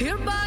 Hereby